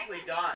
nicely done.